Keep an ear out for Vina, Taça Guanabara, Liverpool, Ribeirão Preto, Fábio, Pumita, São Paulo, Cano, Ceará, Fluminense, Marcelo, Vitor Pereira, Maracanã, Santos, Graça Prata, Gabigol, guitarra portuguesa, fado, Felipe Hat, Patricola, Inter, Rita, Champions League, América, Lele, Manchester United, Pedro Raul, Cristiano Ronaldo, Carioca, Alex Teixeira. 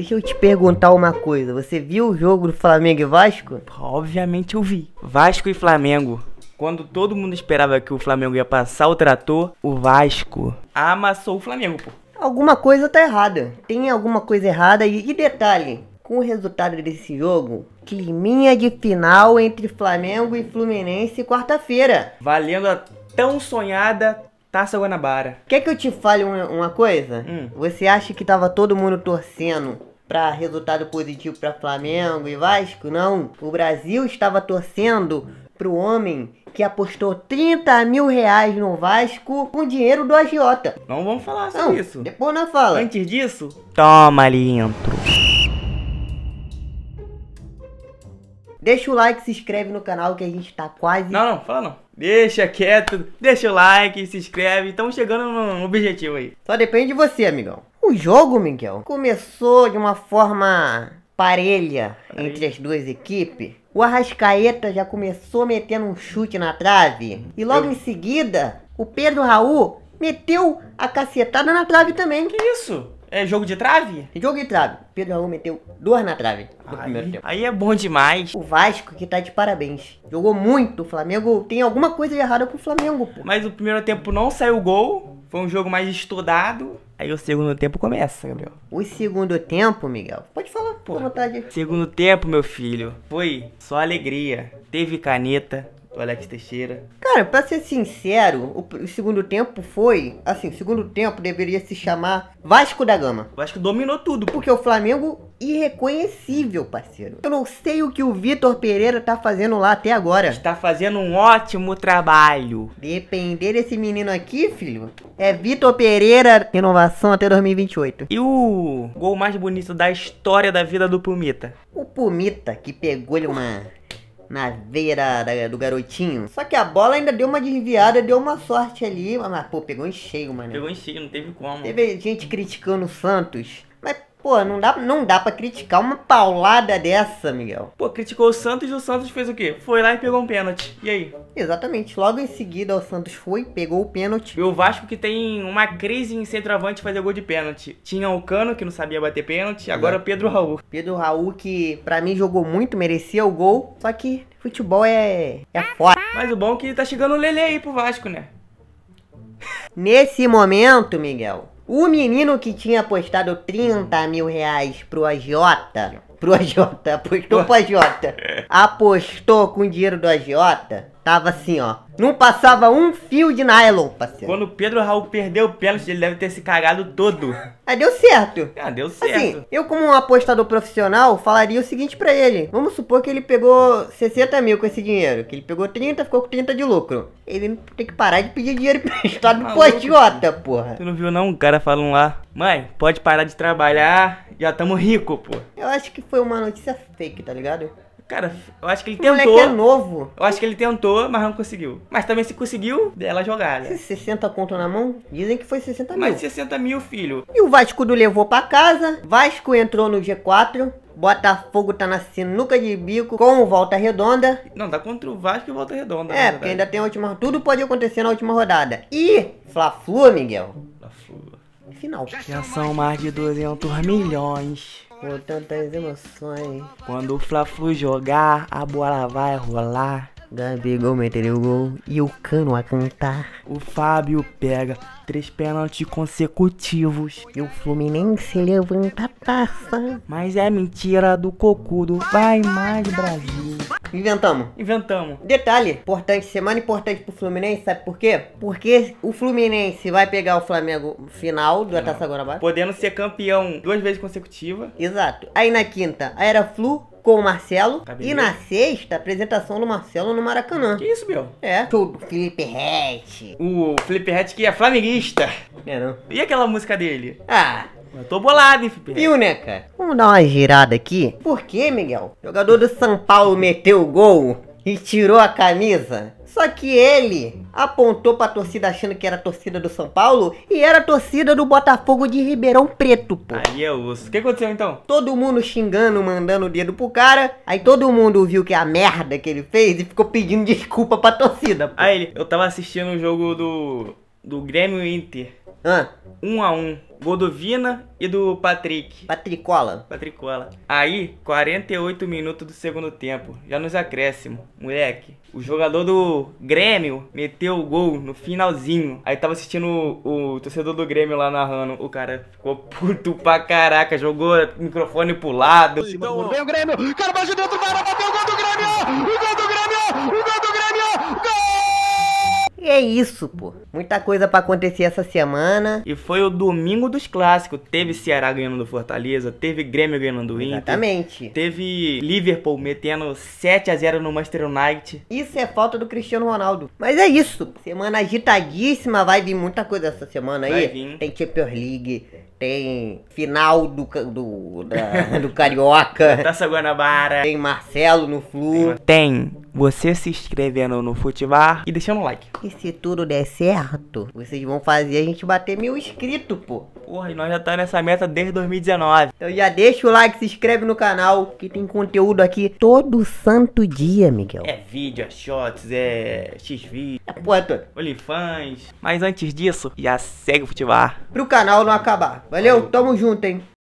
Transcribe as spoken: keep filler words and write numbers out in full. Deixa eu te perguntar uma coisa, você viu o jogo do Flamengo e Vasco? Obviamente eu vi. Vasco e Flamengo. Quando todo mundo esperava que o Flamengo ia passar o trator, o Vasco amassou o Flamengo, pô. Alguma coisa tá errada. Tem alguma coisa errada e, e detalhe, com o resultado desse jogo, climinha de final entre Flamengo e Fluminense quarta-feira. Valendo a tão sonhada Taça Guanabara. Quer que eu te fale uma coisa? Hum. Você acha que tava todo mundo torcendo pra resultado positivo pra Flamengo e Vasco? Não. O Brasil estava torcendo pro homem que apostou trinta mil reais no Vasco com dinheiro do agiota. Não vamos falar sobre não, isso. Depois não fala. Antes disso, toma ali intro. Deixa o like, se inscreve no canal que a gente tá quase... Não, não, fala não. Deixa quieto, deixa o like, se inscreve. Estamos chegando no objetivo aí. Só depende de você, amigão. O jogo, Miguel, começou de uma forma parelha entre as duas equipes. O Arrascaeta já começou metendo um chute na trave. E logo eu... em seguida, o Pedro Raul meteu a cacetada na trave também. Que isso? É jogo de trave? É jogo de trave. Pedro Raul meteu duas na trave no aí, primeiro tempo. Aí é bom demais. O Vasco que tá de parabéns. Jogou muito. O Flamengo tem alguma coisa errada com o Flamengo, pô. Mas o primeiro tempo não saiu gol. Foi um jogo mais estudado. Aí o segundo tempo começa, Gabriel. O segundo tempo, Miguel? Pode falar, pô. Com vontade. Segundo tempo, meu filho. Foi só alegria. Teve caneta. O Alex Teixeira. Cara, pra ser sincero, o, o segundo tempo foi... Assim, o segundo tempo deveria se chamar Vasco da Gama. O Vasco dominou tudo. Porque o Flamengo, irreconhecível, parceiro. Eu não sei o que o Vitor Pereira tá fazendo lá até agora. Está fazendo um ótimo trabalho. Depender desse menino aqui, filho, é Vitor Pereira. Renovação até dois mil e vinte e oito. E o gol mais bonito da história da vida do Pumita. O Pumita que pegou-lhe uma... na veia da, da, do garotinho. Só que a bola ainda deu uma desviada, deu uma sorte ali. Mas, pô, pegou em cheio, mano. Pegou em cheio, não teve como. Teve gente criticando o Santos. Mas, pô, não dá, não dá pra criticar uma paulada dessa, Miguel. Pô, criticou o Santos e o Santos fez o quê? Foi lá e pegou um pênalti. E aí? Exatamente. Logo em seguida, o Santos foi, pegou o pênalti. E o Vasco que tem uma crise em centroavante fazer gol de pênalti. Tinha o Cano, que não sabia bater pênalti. Agora é o Pedro Raul. Pedro Raul, que pra mim jogou muito, merecia o gol. Só que futebol é, é foda. Mas o bom é que tá chegando o Lele aí pro Vasco, né? Nesse momento, Miguel... O menino que tinha apostado trinta mil reais pro agiota, pro agiota, apostou pro agiota, apostou com o dinheiro do agiota, tava assim, ó, não passava um fio de nylon, parceiro. Quando o Pedro Raul perdeu o pênalti, ele deve ter se cagado todo. Ah, deu certo. Ah, deu certo. Assim, eu como um apostador profissional, falaria o seguinte pra ele. Vamos supor que ele pegou sessenta mil com esse dinheiro, que ele pegou trinta, ficou com trinta de lucro. Ele tem que parar de pedir dinheiro emprestado pro agiota, porra. Tu não viu não? O cara falando lá, mãe, pode parar de trabalhar, já tamo rico, pô. Eu acho que foi uma notícia fake, tá ligado? Cara, eu acho que ele o tentou. O moleque é novo. Eu acho que ele tentou, mas não conseguiu. Mas também se conseguiu, dela jogar, né? sessenta conto na mão? Dizem que foi sessenta mil. Mas sessenta mil, filho. E o Vasco do levou pra casa. Vasco entrou no G quatro. Botafogo tá na sinuca de bico com o Volta Redonda. Não, tá contra o Vasco e o Volta Redonda. É, porque ainda tem a última... Tudo pode acontecer na última rodada. E Fla-Flu, Miguel. Fla-Flu. Final. Já são mais de duzentos milhões. Com tantas emoções. Quando o Fla-Flu jogar, a bola vai rolar. Gabigol meteu o gol e o Cano a cantar. O Fábio pega três pênaltis consecutivos. E o Fluminense levanta a taça. Mas é mentira do cocudo. Vai mais, Brasil. Inventamos. Inventamos. Detalhe, importante, semana importante pro Fluminense, sabe por quê? Porque o Fluminense vai pegar o Flamengo final da Taça Guanabara. Podendo ser campeão duas vezes consecutiva. Exato. Aí na quinta, aí era Flu com o Marcelo. Cabeleza. E na sexta, apresentação do Marcelo no Maracanã. Que isso, meu? É. Tudo. Felipe Hat. O Felipe Hat que é flamenguista. É, não. E aquela música dele? Ah... Eu tô bolado, hein, Felipe? Viu, né, cara? Vamos dar uma girada aqui. Por que, Miguel? O jogador do São Paulo meteu o gol e tirou a camisa. Só que ele apontou pra torcida achando que era a torcida do São Paulo e era a torcida do Botafogo de Ribeirão Preto, pô. Aí é osso. O que aconteceu, então? Todo mundo xingando, mandando o dedo pro cara. Aí todo mundo viu que é a merda que ele fez e ficou pedindo desculpa pra torcida, pô. Aí, eu tava assistindo o jogo do... do Grêmio Inter. Ah. Um a um. Gol do Vina e do Patrick. Patricola. Patricola. Aí, quarenta e oito minutos do segundo tempo. Já nos acréscimos, moleque. O jogador do Grêmio meteu o gol no finalzinho. Aí tava assistindo o, o torcedor do Grêmio lá narrando. O cara ficou puto pra caraca. Jogou o microfone pro lado. Então, vem o Grêmio. Cara, vai de dentro, vai, bateu o gol do Grêmio. O gol do Grêmio. O gol do Grêmio. Gol. E é isso, pô. Muita coisa pra acontecer essa semana. E foi o domingo dos clássicos. Teve Ceará ganhando do Fortaleza, teve Grêmio ganhando do Inter. Exatamente. Teve Liverpool metendo sete a zero no Manchester United. Isso é falta do Cristiano Ronaldo. Mas é isso, pô. Semana agitadíssima, vai vir muita coisa essa semana aí. Vai vir. Tem Champions League, tem final do, do, da, do Carioca. Taça Guanabara. Tem Marcelo no Flu. Tem... você se inscrevendo no Futivar e deixando o like. E se tudo der certo, vocês vão fazer a gente bater mil inscritos, pô. Porra, e nós já tá nessa meta desde dois mil e dezenove. Então já deixa o like, se inscreve no canal, que tem conteúdo aqui todo santo dia, Miguel. É vídeo, é shots, é xis vídeo. É porra toda. Olifãs. Mas antes disso, já segue o Futivar. Pro canal não acabar. Valeu, tamo junto, hein.